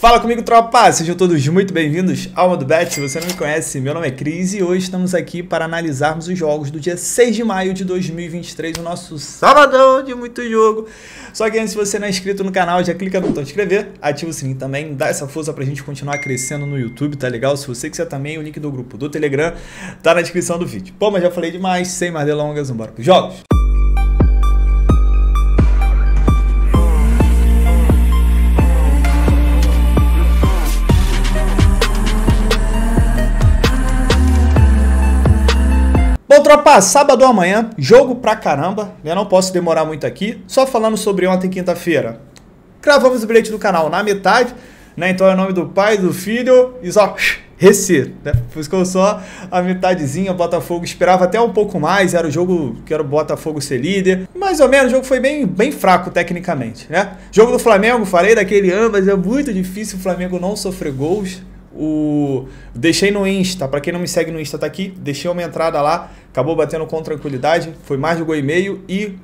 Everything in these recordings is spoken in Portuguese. Fala comigo, tropa! Sejam todos muito bem-vindos ao Modo Bet. Se você não me conhece, meu nome é Cris e hoje estamos aqui para analisarmos os jogos do dia 6 de maio de 2023, o nosso sabadão de muito jogo. Só que antes, se você não é inscrito no canal, já clica no botão de inscrever, ativa o sininho também, dá essa força pra gente continuar crescendo no YouTube, tá legal? Se você quiser também, o link do grupo do Telegram tá na descrição do vídeo. Bom, mas já falei demais, sem mais delongas, vamos pros jogos! Bom, tropa, sábado amanhã, jogo pra caramba, né? Não posso demorar muito aqui. Só falando sobre ontem, quinta-feira. Cravamos o bilhete do canal na metade, né? Então é o nome do pai, do filho e só Reci, né? Ficou só a metadezinha. O Botafogo esperava até um pouco mais, era o jogo que era o Botafogo ser líder. Mais ou menos, o jogo foi bem fraco tecnicamente, né? Jogo do Flamengo, falei daquele ano, mas é muito difícil o Flamengo não sofrer gols. Deixei no Insta, pra quem não me segue no Insta tá aqui, deixei uma entrada lá, acabou batendo com tranquilidade, foi mais de 1,5 gol e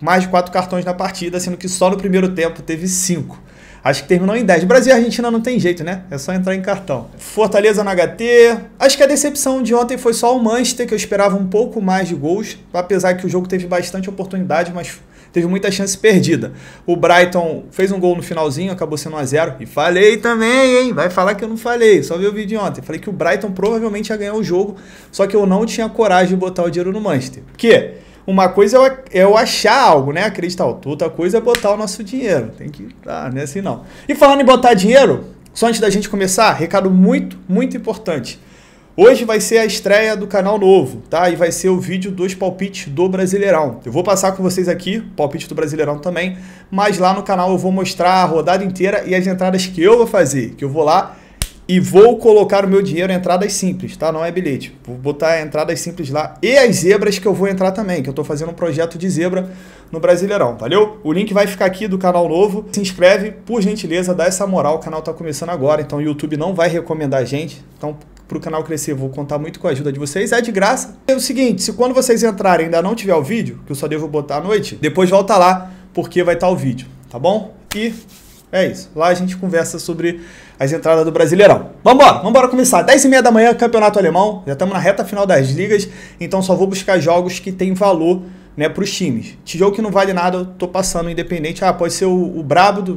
mais de 4 cartões na partida, sendo que só no primeiro tempo teve 5. Acho que terminou em 10. Brasil e Argentina não tem jeito, né? É só entrar em cartão. Fortaleza na HT. Acho que a decepção de ontem foi só o Manchester, que eu esperava um pouco mais de gols, apesar que o jogo teve bastante oportunidade, mas teve muita chance perdida. O Brighton fez um gol no finalzinho, acabou sendo 1 a 0. E falei também, hein? Vai falar que eu não falei. Só vi o vídeo ontem. Falei que o Brighton provavelmente ia ganhar o jogo, só que eu não tinha coragem de botar o dinheiro no Manchester. Porque uma coisa é eu achar algo, né? Acreditar. Outra coisa é botar o nosso dinheiro. Tem que... Ah, não é assim não. E falando em botar dinheiro, só antes da gente começar, recado muito importante. Hoje vai ser a estreia do canal novo, tá? E vai ser o vídeo dos palpites do Brasileirão. Eu vou passar com vocês aqui, palpite do Brasileirão também, mas lá no canal eu vou mostrar a rodada inteira e as entradas que eu vou fazer, que eu vou lá e vou colocar o meu dinheiro em entradas simples, tá? Não é bilhete. Vou botar entradas simples lá e as zebras que eu vou entrar também, que eu tô fazendo um projeto de zebra no Brasileirão, valeu? O link vai ficar aqui do canal novo. Se inscreve, por gentileza, dá essa moral. O canal tá começando agora, então o YouTube não vai recomendar a gente, então... Para o canal crescer, vou contar muito com a ajuda de vocês, é de graça. É o seguinte, se quando vocês entrarem ainda não tiver o vídeo, que eu só devo botar à noite, depois volta lá, porque vai estar o vídeo, tá bom? E é isso, lá a gente conversa sobre as entradas do Brasileirão. Vambora começar, 10h30 da manhã, Campeonato Alemão, já estamos na reta final das ligas, então só vou buscar jogos que tem valor, né, para os times. Jogo que não vale nada, eu tô passando independente. Ah, pode ser o brabo do...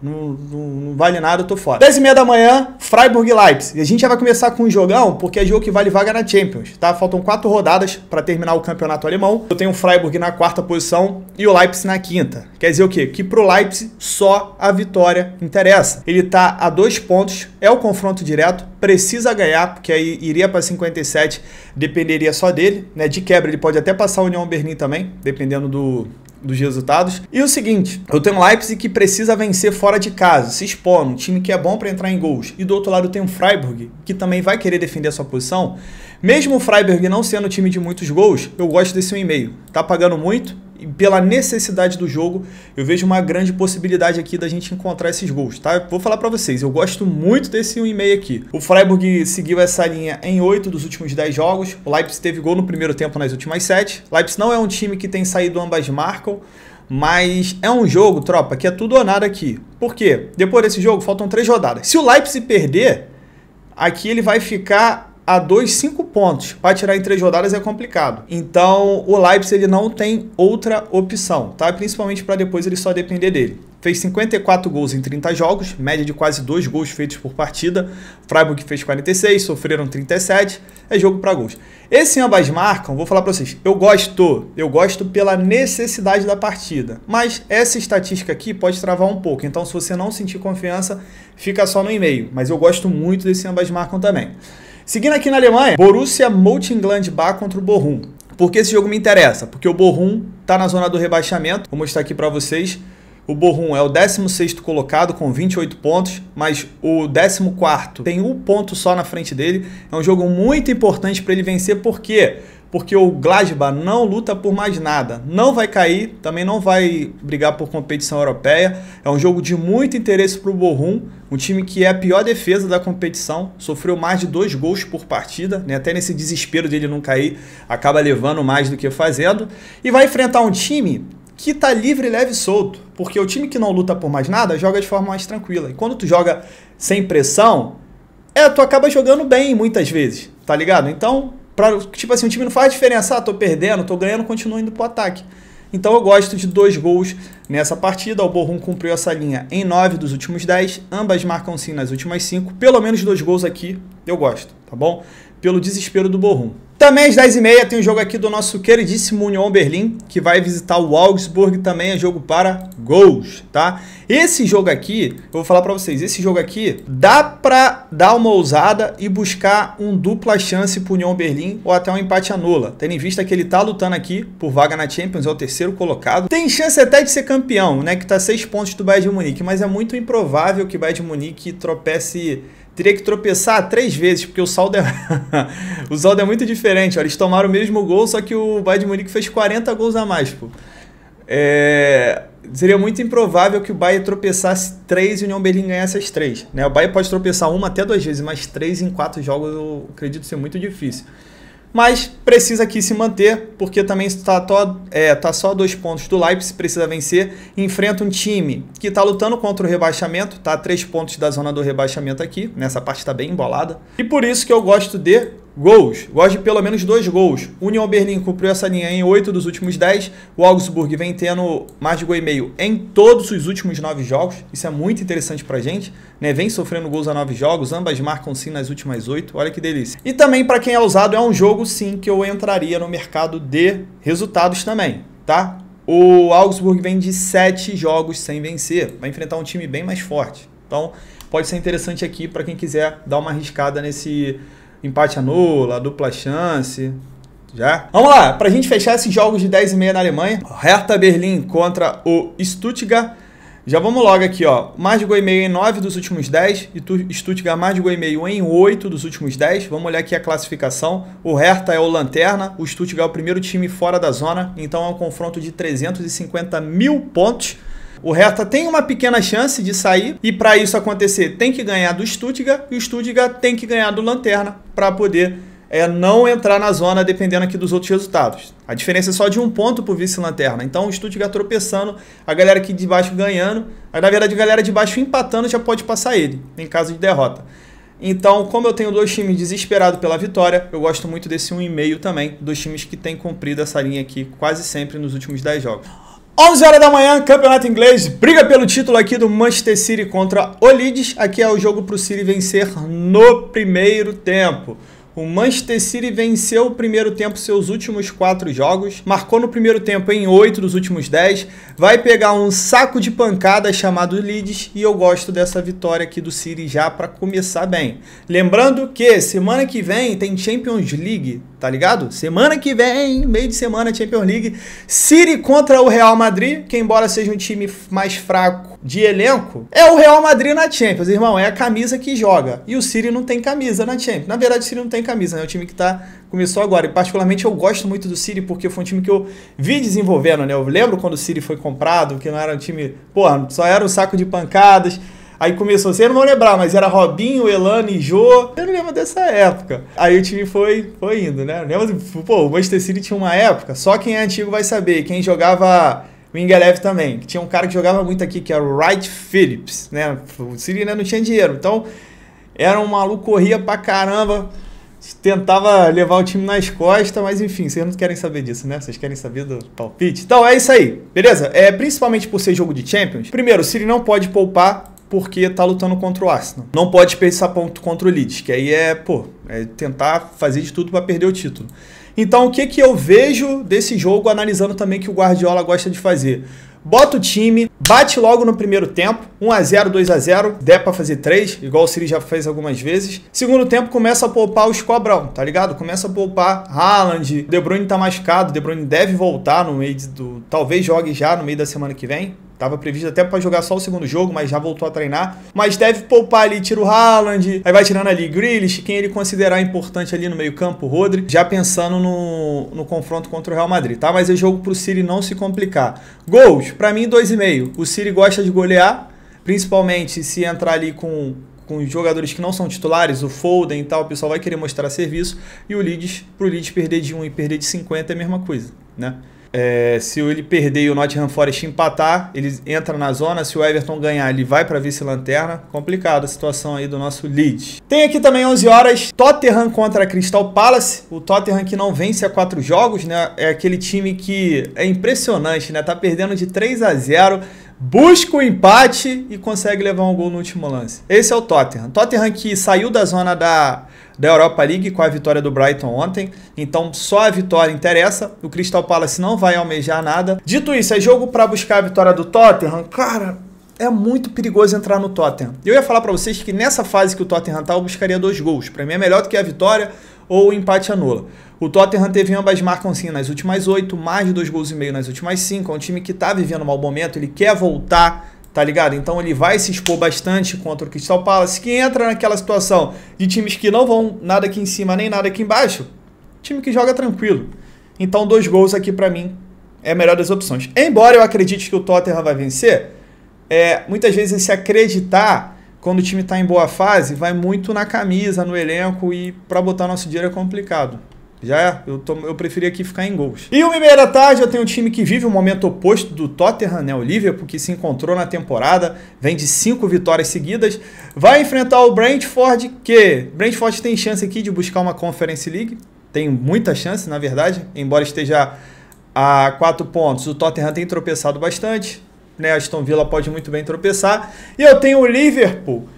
Não vale nada, eu tô fora. 10h30 da manhã, Freiburg e Leipzig. E a gente já vai começar com um jogão, porque é jogo que vale vaga na Champions, tá? Faltam 4 rodadas para terminar o campeonato alemão. Eu tenho o Freiburg na 4ª posição e o Leipzig na 5ª. Quer dizer o quê? Que pro Leipzig só a vitória interessa. Ele tá a 2 pontos, é o confronto direto, precisa ganhar, porque aí iria para 57, dependeria só dele, né? De quebra, ele pode até passar a União Berlim também, dependendo dos resultados. E o seguinte, eu tenho Leipzig que precisa vencer fora de casa, se expor, um time que é bom para entrar em gols. E do outro lado eu tenho Freiburg, que também vai querer defender a sua posição. Mesmo o Freiburg não sendo um time de muitos gols, eu gosto desse 1,5. Tá pagando muito e pela necessidade do jogo, eu vejo uma grande possibilidade aqui da gente encontrar esses gols, tá? Vou falar para vocês, eu gosto muito desse 1,5 aqui. O Freiburg seguiu essa linha em 8 dos últimos 10 jogos. O Leipzig teve gol no primeiro tempo nas últimas 7. Leipzig não é um time que tem saído ambas marcam, mas é um jogo, tropa, que é tudo ou nada aqui. Por quê? Depois desse jogo, faltam 3 rodadas. Se o Leipzig perder, aqui ele vai ficar... a 5 pontos, para tirar em 3 rodadas é complicado. Então o Leipzig ele não tem outra opção, tá? Principalmente para depois ele só depender dele. Fez 54 gols em 30 jogos, média de quase 2 gols feitos por partida. Freiburg fez 46, sofreram 37, é jogo para gols. Esse ambas marcam, vou falar para vocês, eu gosto pela necessidade da partida, mas essa estatística aqui pode travar um pouco, então se você não sentir confiança, fica só no 1,5, mas eu gosto muito desse ambas marcam também. Seguindo aqui na Alemanha, Borussia Mönchengladbach contra o Bochum. Por que esse jogo me interessa? Porque o Bochum está na zona do rebaixamento. Vou mostrar aqui para vocês. O Bochum é o 16º colocado com 28 pontos, mas o 14º tem 1 ponto só na frente dele. É um jogo muito importante para ele vencer. Por quê? Porque o Gladbach não luta por mais nada, não vai cair, também não vai brigar por competição europeia. É um jogo de muito interesse para o Bochum, um time que é a pior defesa da competição, sofreu mais de 2 gols por partida, né? Até nesse desespero dele não cair, acaba levando mais do que fazendo, e vai enfrentar um time que tá livre, leve e solto. Porque o time que não luta por mais nada joga de forma mais tranquila. E quando tu joga sem pressão, tu acaba jogando bem muitas vezes, tá ligado? Então, tipo assim, o time não faz diferença. Ah, tô perdendo, tô ganhando, continuo indo pro ataque. Então eu gosto de 2 gols nessa partida. O Bochum cumpriu essa linha em 9 dos últimos 10. Ambas marcam sim nas últimas 5. Pelo menos 2 gols aqui eu gosto, tá bom? Pelo desespero do Bochum. Também às 10h30 tem um jogo aqui do nosso queridíssimo União Berlim, que vai visitar o Augsburg, também é jogo para gols, tá? Esse jogo aqui, eu vou falar pra vocês, esse jogo aqui dá pra dar uma ousada e buscar um dupla chance pro União Berlim ou até um empate à nula, tendo em vista que ele tá lutando aqui por vaga na Champions, é o 3º colocado. Tem chance até de ser campeão, né, que tá 6 pontos do Bayern de Munique, mas é muito improvável que o Bayern de Munique tropece... Teria que tropeçar 3 vezes, porque o saldo é o saldo é muito diferente. Ó. Eles tomaram o mesmo gol, só que o Bayern de Munique fez 40 gols a mais. Pô. Seria muito improvável que o Bayern tropeçasse 3 e o União Berlim ganhasse as 3. Né? O Bayern pode tropeçar 1 até 2 vezes, mas 3 em 4 jogos eu acredito ser muito difícil. Mas precisa aqui se manter, porque também está só 2 pontos do Leipzig, precisa vencer. Enfrenta um time que está lutando contra o rebaixamento, está a 3 pontos da zona do rebaixamento aqui, nessa parte está bem embolada. E por isso que eu gosto de gols, gosto de pelo menos 2 gols. União Berlim cumpriu essa linha em 8 dos últimos 10, o Augsburg vem tendo mais de 1,5 gol em todos os últimos 9 jogos, isso é muito interessante pra gente, né? Vem sofrendo gols a 9 jogos, ambas marcam sim nas últimas 8, olha que delícia. E também pra quem é ousado, é um jogo sim que eu entraria no mercado de resultados também, tá? O Augsburg vem de 7 jogos sem vencer, vai enfrentar um time bem mais forte, então pode ser interessante aqui pra quem quiser dar uma arriscada nesse... empate anula, dupla chance, já? Vamos lá, pra gente fechar esses jogos de 10h30 na Alemanha, Hertha Berlim contra o Stuttgart, já vamos logo aqui, ó, mais de 1,5 gol em 9 dos últimos 10, e Stuttgart mais de 1,5 gol em 8 dos últimos 10, vamos olhar aqui a classificação, o Hertha é o lanterna, o Stuttgart é o primeiro time fora da zona, então é um confronto de 350.000 pontos, o Hertha tem uma pequena chance de sair e para isso acontecer tem que ganhar do Stuttgart e o Stuttgart tem que ganhar do lanterna para poder não entrar na zona dependendo aqui dos outros resultados. A diferença é só de 1 ponto para o vice-lanterna, então o Stuttgart tropeçando, a galera aqui de baixo ganhando, na verdade a galera de baixo empatando já pode passar ele em caso de derrota. Então, como eu tenho 2 times desesperados pela vitória, eu gosto muito desse 1,5 também, 2 times que têm cumprido essa linha aqui quase sempre nos últimos 10 jogos. 11h, campeonato inglês, briga pelo título aqui do Manchester City contra o Leeds. Aqui é o jogo para o City vencer no primeiro tempo. O Manchester City venceu o primeiro tempo seus últimos 4 jogos, marcou no primeiro tempo em 8 dos últimos 10, vai pegar um saco de pancada chamado Leeds e eu gosto dessa vitória aqui do City já para começar bem. Lembrando que semana que vem tem Champions League, tá ligado? Semana que vem, meio de semana, Champions League, City contra o Real Madrid, que embora seja um time mais fraco de elenco, é o Real Madrid na Champions, irmão, é a camisa que joga. E o City não tem camisa na Champions, na verdade o City não tem camisa, né? O time que começou agora. E particularmente eu gosto muito do City porque foi um time que eu vi desenvolvendo, né? Eu lembro quando o City foi comprado, que não era um time, porra, só era um saco de pancadas. Aí começou, vocês não vão lembrar, mas era Robinho, Elane, Jô. Eu não lembro dessa época. Aí o time foi indo, né? Lembra, pô, o Manchester City tinha uma época, só quem é antigo vai saber, quem jogava Wingelev também, que tinha um cara que jogava muito aqui, que era o Wright Phillips, né? O City ainda não tinha dinheiro, então era um maluco, corria pra caramba, tentava levar o time nas costas, mas enfim, vocês não querem saber disso, né? Vocês querem saber do palpite? Então é isso aí, beleza? Principalmente por ser jogo de Champions, primeiro, o City não pode poupar porque tá lutando contra o Arsenal. Não pode desperdiçar ponto contra o Leeds, que aí é tentar fazer de tudo para perder o título. Então o que eu vejo desse jogo, analisando também que o Guardiola gosta de fazer? Bota o time, bate logo no primeiro tempo, 1x0, 2x0, der pra fazer 3, igual o City já fez algumas vezes. Segundo tempo começa a poupar os cobrão, tá ligado? Começa a poupar Haaland, De Bruyne tá machucado, De Bruyne deve voltar no meio do... Talvez jogue já no meio da semana que vem. Tava previsto até pra jogar só o 2º jogo, mas já voltou a treinar. Mas deve poupar ali, tira o Haaland, aí vai tirando ali Grealish, quem ele considerar importante ali no meio campo, o Rodri, já pensando no confronto contra o Real Madrid, tá? Mas é jogo pro City não se complicar. Gols, pra mim 2,5. O City gosta de golear, principalmente se entrar ali com jogadores que não são titulares, o Foden e tal, o pessoal vai querer mostrar serviço. E o Leeds, pro Leeds perder de 1 e perder de 50 é a mesma coisa, né? Se ele perder e o Nottingham Forest empatar, ele entra na zona. Se o Everton ganhar, ele vai para vice-lanterna. Complicada a situação aí do nosso Leeds. Tem aqui também 11 horas, Tottenham contra Crystal Palace. O Tottenham que não vence há 4 jogos, né? É aquele time que é impressionante, né? Tá perdendo de 3-0. Busca o empate e consegue levar um gol no último lance. Esse é o Tottenham. Tottenham que saiu da zona da Europa League com a vitória do Brighton ontem. Então só a vitória interessa. O Crystal Palace não vai almejar nada. Dito isso, é jogo para buscar a vitória do Tottenham. Cara, é muito perigoso entrar no Tottenham. Eu ia falar para vocês que nessa fase que o Tottenham tá, eu buscaria 2 gols. Para mim é melhor do que a vitória ou o empate anula. O Tottenham teve ambas marcam sim nas últimas 8, mais de 2,5 gols nas últimas 5. É um time que tá vivendo um mau momento, ele quer voltar, tá ligado? Então ele vai se expor bastante contra o Crystal Palace, que entra naquela situação de times que não vão nada aqui em cima nem nada aqui embaixo. Time que joga tranquilo. Então 2 gols aqui pra mim é a melhor das opções. Embora eu acredite que o Tottenham vai vencer, muitas vezes esse acreditar, quando o time tá em boa fase, vai muito na camisa, no elenco, e pra botar nosso dinheiro é complicado. Eu preferia aqui ficar em gols. E 1h30 eu tenho um time que vive um momento oposto do Tottenham, né? O Liverpool, que se encontrou na temporada, vem de 5 vitórias seguidas, vai enfrentar o Brentford, que Brentford tem chance aqui de buscar uma Conference League, tem muita chance, na verdade, embora esteja a 4 pontos, o Tottenham tem tropeçado bastante, né? Aston Villa pode muito bem tropeçar. E eu tenho o Liverpool,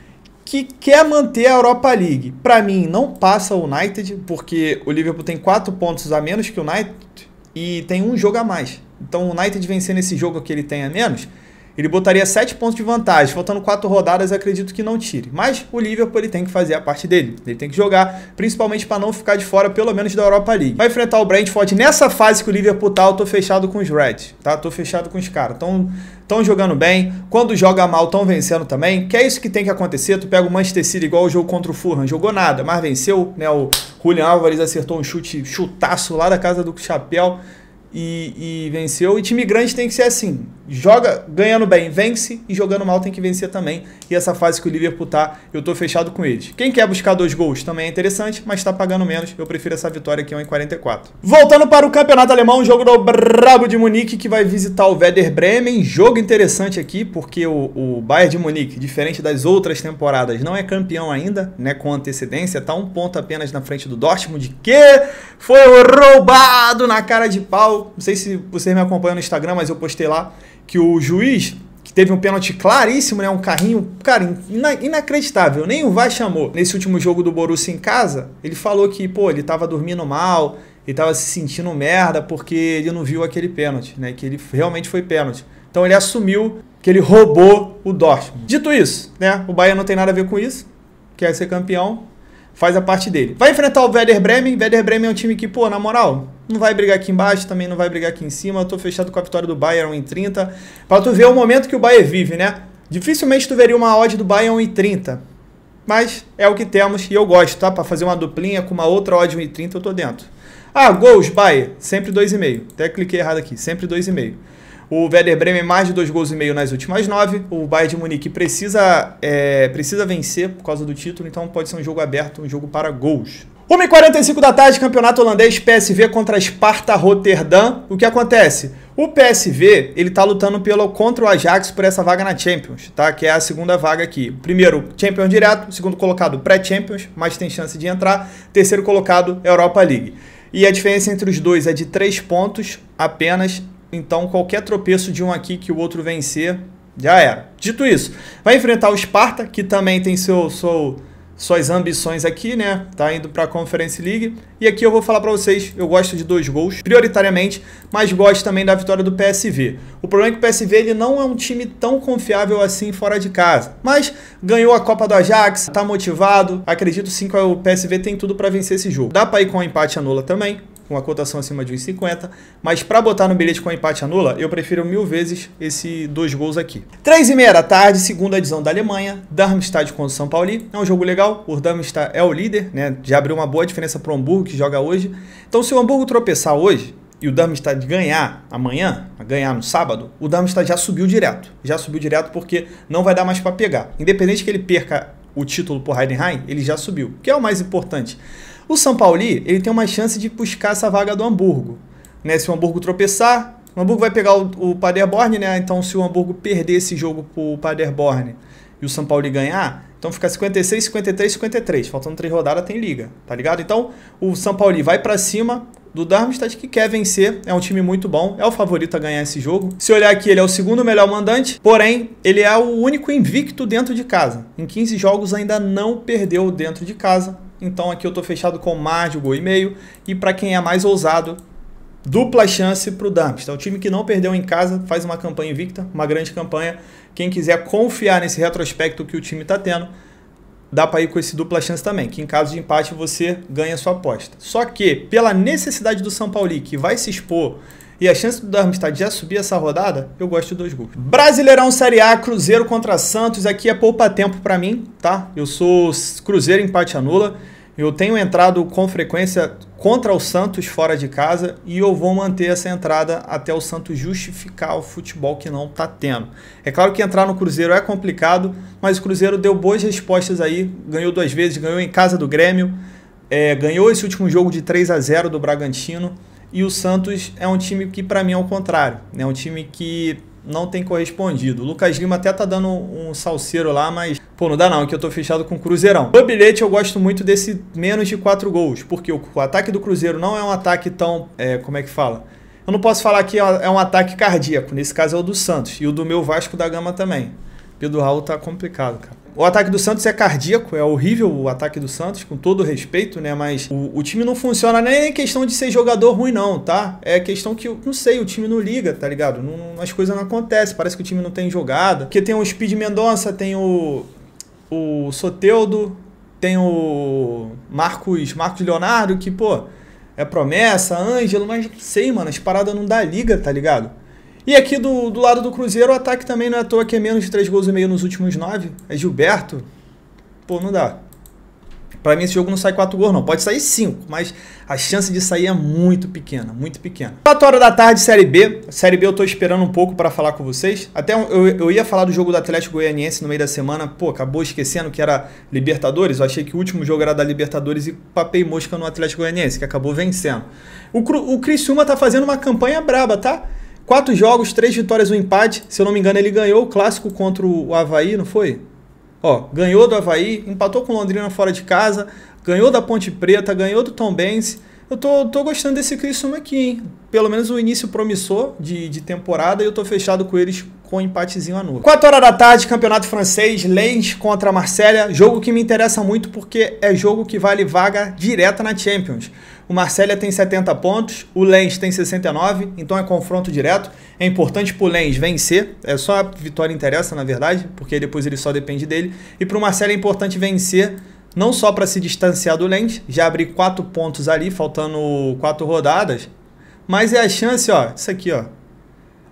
que quer manter a Europa League. Para mim, não passa o United, porque o Liverpool tem 4 pontos a menos que o United e tem um jogo a mais. Então, o United vencendo esse jogo que ele tem a menos, ele botaria 7 pontos de vantagem. Faltando 4 rodadas, acredito que não tire. Mas o Liverpool ele tem que fazer a parte dele. Ele tem que jogar, principalmente para não ficar de fora, pelo menos da Europa League. Vai enfrentar o Brentford. Nessa fase que o Liverpool tá, eu tô fechado com os Reds, tá? Tô fechado com os caras. Estão jogando bem. Quando joga mal, estão vencendo também. Que é isso que tem que acontecer. Tu pega o Manchester City igual o jogo contra o Fulham. Jogou nada, mas venceu, né? O Julian Álvares acertou um chutaço lá da casa do chapéu. E venceu, e time grande tem que ser assim, joga ganhando bem, vence, e jogando mal tem que vencer também, e essa fase que o Liverpool tá, eu tô fechado com eles. Quem quer buscar 2 gols também é interessante, mas tá pagando menos, eu prefiro essa vitória aqui, 1,44. Voltando para o campeonato alemão, o jogo do Brabo de Munique, que vai visitar o Werder Bremen, jogo interessante aqui, porque o Bayern de Munique, diferente das outras temporadas, não é campeão ainda, né, com antecedência, tá 1 ponto apenas na frente do Dortmund, que foi roubado na cara de pau. Não sei se vocês me acompanham no Instagram, mas eu postei lá que o juiz, que teve um pênalti claríssimo, né? Um carrinho, cara, inacreditável. Nem o VAR chamou. Nesse último jogo do Borussia em casa, ele falou que, pô, ele tava dormindo mal, ele tava se sentindo merda porque ele não viu aquele pênalti, né? Que ele realmente foi pênalti. Então ele assumiu que ele roubou o Dortmund. Dito isso, né? O Bahia não tem nada a ver com isso, quer ser campeão, faz a parte dele. Vai enfrentar o Werder Bremen. Werder Bremen é um time que, pô, na moral, não vai brigar aqui embaixo, também não vai brigar aqui em cima. Eu tô fechado com a vitória do Bayern, 1,30. Pra tu ver o momento que o Bayern vive, né? Dificilmente tu veria uma odd do Bayern 1,30. Mas é o que temos e eu gosto, tá? Pra fazer uma duplinha com uma outra odd 1,30 eu tô dentro. Ah, gols, Bayern, sempre 2,5. Até cliquei errado aqui, sempre 2,5. O Werder Bremen mais de 2,5 gols nas últimas 9. O Bayern de Munique precisa vencer por causa do título, então pode ser um jogo aberto, um jogo para gols. 1h45, campeonato holandês, PSV contra Sparta Rotterdam. O que acontece? O PSV, ele tá lutando contra o Ajax por essa vaga na Champions, tá? Que é a segunda vaga aqui. Primeiro, Champions direto. Segundo colocado, pré-Champions, mas tem chance de entrar. Terceiro colocado, Europa League. E a diferença entre os dois é de 3 pontos apenas. Então, qualquer tropeço de um aqui que o outro vencer, já era. Dito isso, vai enfrentar o Sparta, que também tem suas ambições aqui, né? Tá indo pra Conference League. E aqui eu vou falar pra vocês, eu gosto de 2 gols, prioritariamente, mas gosto também da vitória do PSV. O problema é que o PSV ele não é um time tão confiável assim fora de casa. Mas ganhou a Copa do Ajax, tá motivado. Acredito sim que o PSV tem tudo pra vencer esse jogo. Dá pra ir com um empate anula também, com a cotação acima de 1,50. Mas pra botar no bilhete com empate anula, eu prefiro 1000 vezes esse 2 gols aqui. 15h30, segunda divisão da Alemanha, Darmstadt contra o São Paulo. É um jogo legal. O Darmstadt é o líder, né? Já abriu uma boa diferença para o Hamburgo, que joga hoje. Então, se o Hamburgo tropeçar hoje e o Darmstadt ganhar amanhã, ganhar no sábado, o Darmstadt já subiu direto. Já subiu direto porque não vai dar mais para pegar. Independente que ele perca o título por Heidenheim, ele já subiu, que é o mais importante. O São Paulo, ele tem uma chance de buscar essa vaga do Hamburgo. né? Se o Hamburgo tropeçar, o Hamburgo vai pegar o Paderborn, né? Então, se o Hamburgo perder esse jogo para o Paderborn e o São Paulo ganhar, então fica 56, 53, 53. Faltando 3 rodadas, tem liga, tá ligado? Então, o São Paulo vai para cima do Darmstadt, que quer vencer, é um time muito bom, é o favorito a ganhar esse jogo. Se olhar aqui, ele é o segundo melhor mandante, porém, ele é o único invicto dentro de casa. Em 15 jogos ainda não perdeu dentro de casa, então aqui eu tô fechado com mais de 1,5 gols. E para quem é mais ousado, dupla chance para o Darmstadt. O time que não perdeu em casa faz uma campanha invicta, uma grande campanha. Quem quiser confiar nesse retrospecto que o time está tendo, dá para ir com esse dupla chance também, que em caso de empate você ganha sua aposta. Só que, pela necessidade do São Paulo, que vai se expor, e a chance do Darmstadt já subir essa rodada, eu gosto de 2 gols. Brasileirão Série A, Cruzeiro contra Santos. Aqui é poupa-tempo para mim, tá? Eu sou Cruzeiro, empate anula. Eu tenho entrado com frequência contra o Santos fora de casa e eu vou manter essa entrada até o Santos justificar o futebol que não está tendo. É claro que entrar no Cruzeiro é complicado, mas o Cruzeiro deu boas respostas aí, ganhou 2 vezes, ganhou em casa do Grêmio, ganhou esse último jogo de 3-0 do Bragantino, e o Santos é um time que para mim é o contrário, né? É um time que não tem correspondido. O Lucas Lima até tá dando um salseiro lá, mas pô, não dá não, que eu tô fechado com o Cruzeirão. No bilhete eu gosto muito desse menos de 4 gols, porque o ataque do Cruzeiro não é um ataque tão, como é que fala? Eu não posso falar que é um ataque cardíaco, nesse caso é o do Santos, e o do meu Vasco da Gama também. Pedro Raul tá complicado, cara. O ataque do Santos é cardíaco, é horrível o ataque do Santos, com todo respeito, né? Mas o time não funciona, nem é questão de ser jogador ruim não, tá? É questão que, não sei, o time não liga, tá ligado? Não, as coisas não acontecem, parece que o time não tem jogada. Porque tem o Speed Mendonça, tem o Soteldo, tem o Marcos Leonardo, que, pô, é promessa, Ângelo, mas não sei, mano, as paradas não dá liga, tá ligado? E aqui do lado do Cruzeiro, o ataque também não é à toa que é menos de 3,5 gols nos últimos 9. É Gilberto. Pô, não dá. Pra mim esse jogo não sai 4 gols não. Pode sair 5, mas a chance de sair é muito pequena, muito pequena. 4 horas da tarde, Série B. Série B eu tô esperando um pouco pra falar com vocês. Até eu ia falar do jogo do Atlético Goianiense no meio da semana. Pô, acabou esquecendo que era Libertadores. Eu achei que o último jogo era da Libertadores e papei mosca no Atlético Goianiense, que acabou vencendo. O Criciúma tá fazendo uma campanha braba, tá? 4 jogos, 3 vitórias, 1 empate. Se eu não me engano, ele ganhou o clássico contra o Avaí, não foi? Ó, ganhou do Avaí, empatou com o Londrina fora de casa, ganhou da Ponte Preta, ganhou do Tombense. Eu tô gostando desse Criciúma aqui, hein? Pelo menos o início promissor de temporada, e eu tô fechado com eles com um empatezinho a nulo. 4 horas da tarde, campeonato francês, Lens contra Marselha. Jogo que me interessa muito porque é jogo que vale vaga direta na Champions. O Marselha tem 70 pontos, o Lens tem 69, então é confronto direto. É importante pro Lens vencer, é só a vitória interessa, na verdade, porque depois ele só depende dele. E pro Marselha é importante vencer, não só para se distanciar do Lens, já abrir 4 pontos ali, faltando 4 rodadas, mas é a chance, ó, isso aqui, ó.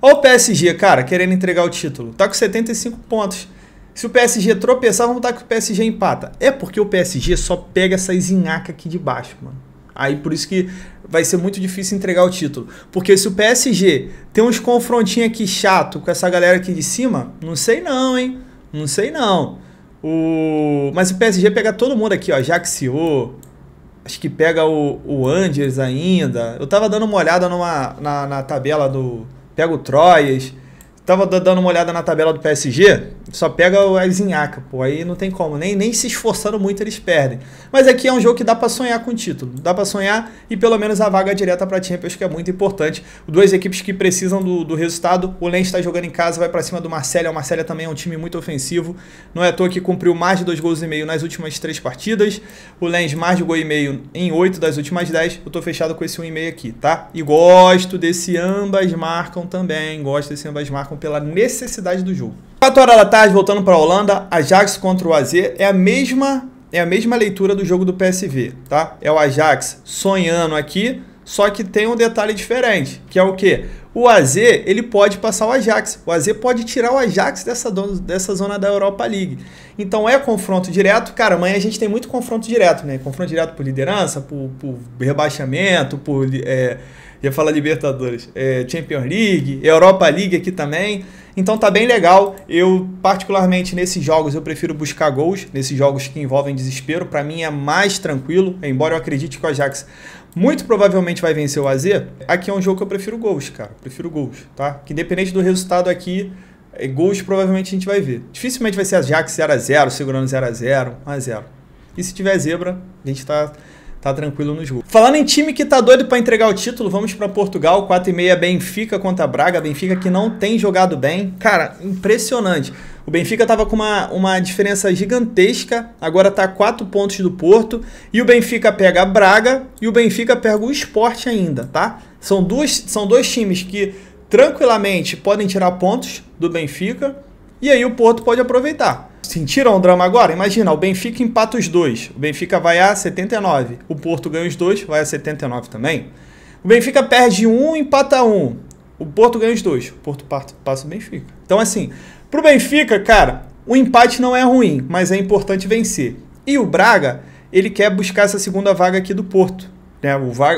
Olha o PSG, cara, querendo entregar o título. Tá com 75 pontos. Se o PSG tropeçar, vamos estar com o PSG empata. É porque o PSG só pega essa zinhaca aqui de baixo, mano. Aí por isso que vai ser muito difícil entregar o título. Porque se o PSG tem uns confrontinhos aqui chato com essa galera aqui de cima, não sei não, hein? Não sei não. Mas o PSG pega todo mundo aqui, ó. Jaxiô, acho que pega o Anders ainda. Eu tava dando uma olhada na tabela do... Pega o Troyes. Tava dando uma olhada na tabela do PSG, só pega a zinhaca, pô, aí não tem como, nem se esforçando muito eles perdem. Mas aqui é um jogo que dá pra sonhar com o título, dá pra sonhar, e pelo menos a vaga direta pra Champions, que é muito importante. 2 equipes que precisam do resultado. O Lens tá jogando em casa, vai pra cima do Marselha. O Marselha também é um time muito ofensivo, não é à toa que cumpriu mais de 2,5 gols nas últimas 3 partidas, o Lens mais de 1,5 gol em 8 das últimas 10, eu tô fechado com esse 1,5 aqui, tá? E gosto desse ambas marcam também, gosto desse ambas marcam pela necessidade do jogo. 4 horas da tarde, voltando para a Holanda, Ajax contra o AZ. É a mesma leitura do jogo do PSV, tá? É o Ajax sonhando aqui, só que tem um detalhe diferente, que é o quê? O AZ, ele pode passar o Ajax. O AZ pode tirar o Ajax dessa zona da Europa League. Então é confronto direto. Cara, amanhã a gente tem muito confronto direto, né? Confronto direto por liderança, por rebaixamento, por... ia falar Libertadores, Champions League, Europa League aqui também. Então tá bem legal. Eu, particularmente, nesses jogos, eu prefiro buscar gols, nesses jogos que envolvem desespero. Para mim é mais tranquilo, embora eu acredite que o Ajax muito provavelmente vai vencer o AZ. Aqui é um jogo que eu prefiro gols, cara. Prefiro gols, tá? Que independente do resultado aqui, gols provavelmente a gente vai ver. Dificilmente vai ser Ajax 0x0, segurando 0x0, 1x0. E se tiver zebra, a gente tá tranquilo nos gols. Falando em time que tá doido para entregar o título, vamos para Portugal, 4h30 Benfica contra Braga. Benfica que não tem jogado bem. Cara, impressionante. O Benfica tava com uma diferença gigantesca, agora tá a 4 pontos do Porto. E o Benfica pega a Braga e o Benfica pega o Sport ainda, tá? São dois times que tranquilamente podem tirar pontos do Benfica e aí o Porto pode aproveitar. Sentiram o drama agora? Imagina, o Benfica empata os dois. O Benfica vai a 79. O Porto ganha os dois, vai a 79 também. O Benfica perde um, empata um. O Porto ganha os dois. O Porto passa o Benfica. Então, assim, pro Benfica, cara, o empate não é ruim, mas é importante vencer. E o Braga, ele quer buscar essa segunda vaga aqui do Porto, né?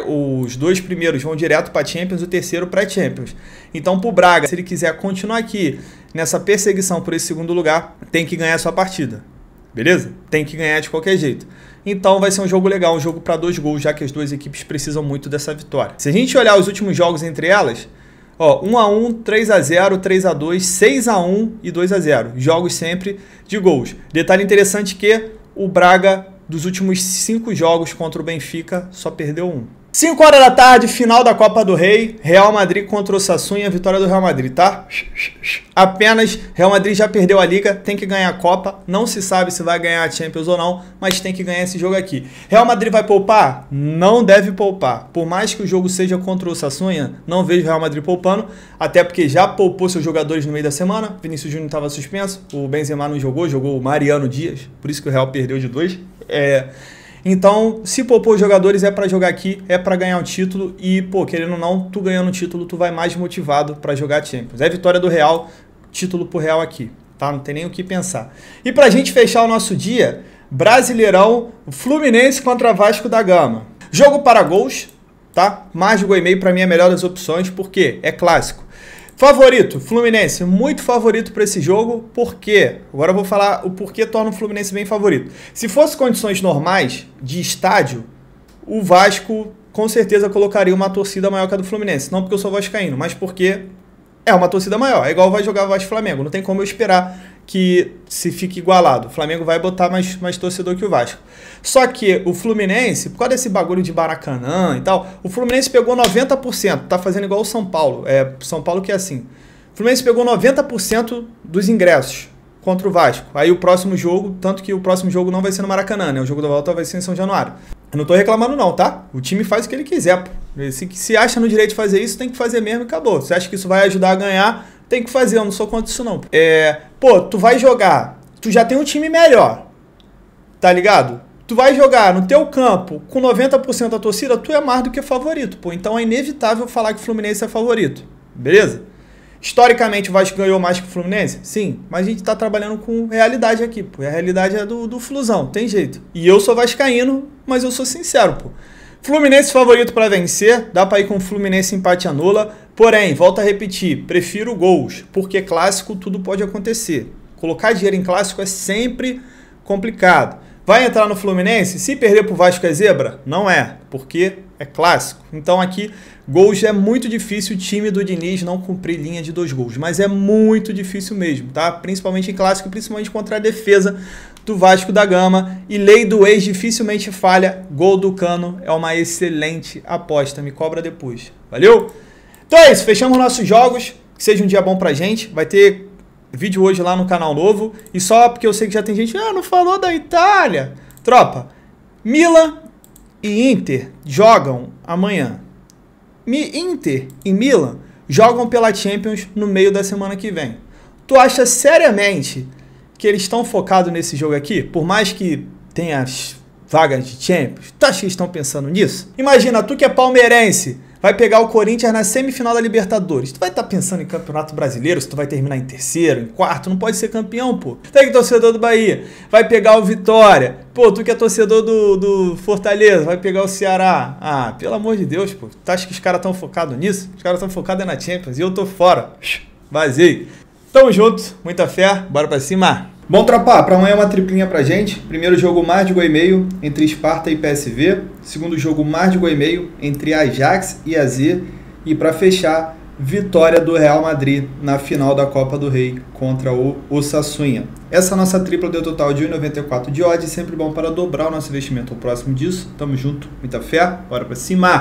Os dois primeiros vão direto para Champions, o terceiro para Champions. Então, pro Braga, se ele quiser continuar aqui nessa perseguição por esse segundo lugar, tem que ganhar a sua partida, beleza? Tem que ganhar de qualquer jeito. Então vai ser um jogo legal, um jogo para 2 gols, já que as duas equipes precisam muito dessa vitória. Se a gente olhar os últimos jogos entre elas, ó, 1x1, 3x0, 3x2, 6x1 e 2x0. Jogos sempre de gols. Detalhe interessante que o Braga, dos últimos 5 jogos contra o Benfica, só perdeu um. 5 horas da tarde, final da Copa do Rei, Real Madrid contra o Sassuolo, vitória do Real Madrid, tá? Apenas, Real Madrid já perdeu a Liga, tem que ganhar a Copa, não se sabe se vai ganhar a Champions ou não, mas tem que ganhar esse jogo aqui. Real Madrid vai poupar? Não deve poupar. Por mais que o jogo seja contra o Sassuolo, não vejo o Real Madrid poupando, até porque já poupou seus jogadores no meio da semana, Vinícius Júnior estava suspenso, o Benzema não jogou, jogou o Mariano Dias, por isso que o Real perdeu de 2. Então, se poupou os jogadores, é para jogar aqui, é para ganhar o título e, pô, querendo ou não, tu ganhando o título, tu vai mais motivado para jogar Champions. É vitória do Real, título pro Real aqui, tá? Não tem nem o que pensar. E pra gente fechar o nosso dia, Brasileirão, Fluminense contra Vasco da Gama. Jogo para gols, tá? Mais de gol e meio pra mim é a melhor das opções, porque é clássico. Favorito, Fluminense, muito favorito para esse jogo, por quê? Agora eu vou falar o porquê torna o Fluminense bem favorito. Se fosse condições normais de estádio, o Vasco com certeza colocaria uma torcida maior que a do Fluminense. Não porque eu sou vascaíno, mas porque é uma torcida maior. É igual vai jogar o Vasco-Flamengo, não tem como eu esperar que se fique igualado. O Flamengo vai botar mais torcedor que o Vasco. Só que o Fluminense, por causa desse bagulho de Maracanã e tal, o Fluminense pegou 90%, tá fazendo igual o São Paulo. É, São Paulo que é assim. O Fluminense pegou 90% dos ingressos contra o Vasco. Aí o próximo jogo, tanto que o próximo jogo não vai ser no Maracanã, né? O jogo da volta vai ser em São Januário. Eu não tô reclamando não, tá? O time faz o que ele quiser. Se acha no direito de fazer isso, tem que fazer mesmo e acabou. Se acha que isso vai ajudar a ganhar, tem que fazer, eu não sou contra isso não. Pô, tu vai jogar, tu já tem um time melhor, tá ligado? Tu vai jogar no teu campo com 90% da torcida, tu é mais do que favorito, pô. Então é inevitável falar que o Fluminense é favorito, beleza? Historicamente o Vasco ganhou mais que o Fluminense? Sim, mas a gente tá trabalhando com realidade aqui, pô. A realidade é do Flusão, tem jeito. E eu sou vascaíno, mas eu sou sincero, pô. Fluminense favorito para vencer, dá para ir com o Fluminense empate anula, porém, volta a repetir, prefiro gols, porque clássico tudo pode acontecer. Colocar dinheiro em clássico é sempre complicado. Vai entrar no Fluminense? Se perder pro Vasco é zebra? Não é, porque é clássico. Então aqui, gols é muito difícil, o time do Diniz não cumprir linha de 2 gols, mas é muito difícil mesmo, tá? Principalmente em clássico, principalmente contra a defesa do Vasco da Gama, e lei do ex dificilmente falha, gol do Cano é uma excelente aposta, me cobra depois, valeu? Então é isso, fechamos nossos jogos, que seja um dia bom pra gente, vai ter vídeo hoje lá no canal novo, e só porque eu sei que já tem gente, não falou da Itália, tropa, Milan e Inter jogam amanhã, Inter e Milan jogam pela Champions no meio da semana que vem, tu acha seriamente que eles estão focados nesse jogo aqui, por mais que tenha as vagas de Champions, tu acha que estão pensando nisso? Imagina, tu que é palmeirense, vai pegar o Corinthians na semifinal da Libertadores, tu vai estar pensando em Campeonato Brasileiro, se tu vai terminar em terceiro, em quarto, não pode ser campeão, pô. Tem que torcedor do Bahia, vai pegar o Vitória, pô, tu que é torcedor do Fortaleza, vai pegar o Ceará, ah, pelo amor de Deus, pô, tu acha que os caras estão focados nisso? Os caras estão focados na Champions, e eu tô fora, vazei. Tamo junto, muita fé, bora pra cima. Bom, tropa, pra amanhã é uma triplinha pra gente. Primeiro jogo, mais de gol e meio entre Esparta e PSV. Segundo jogo, mais de gol e meio entre Ajax e AZ. E pra fechar, vitória do Real Madrid na final da Copa do Rei contra o Osasunha. Essa nossa tripla deu total de 1,94 de odd. Sempre bom para dobrar o nosso investimento. O próximo disso, tamo junto, muita fé, bora pra cima.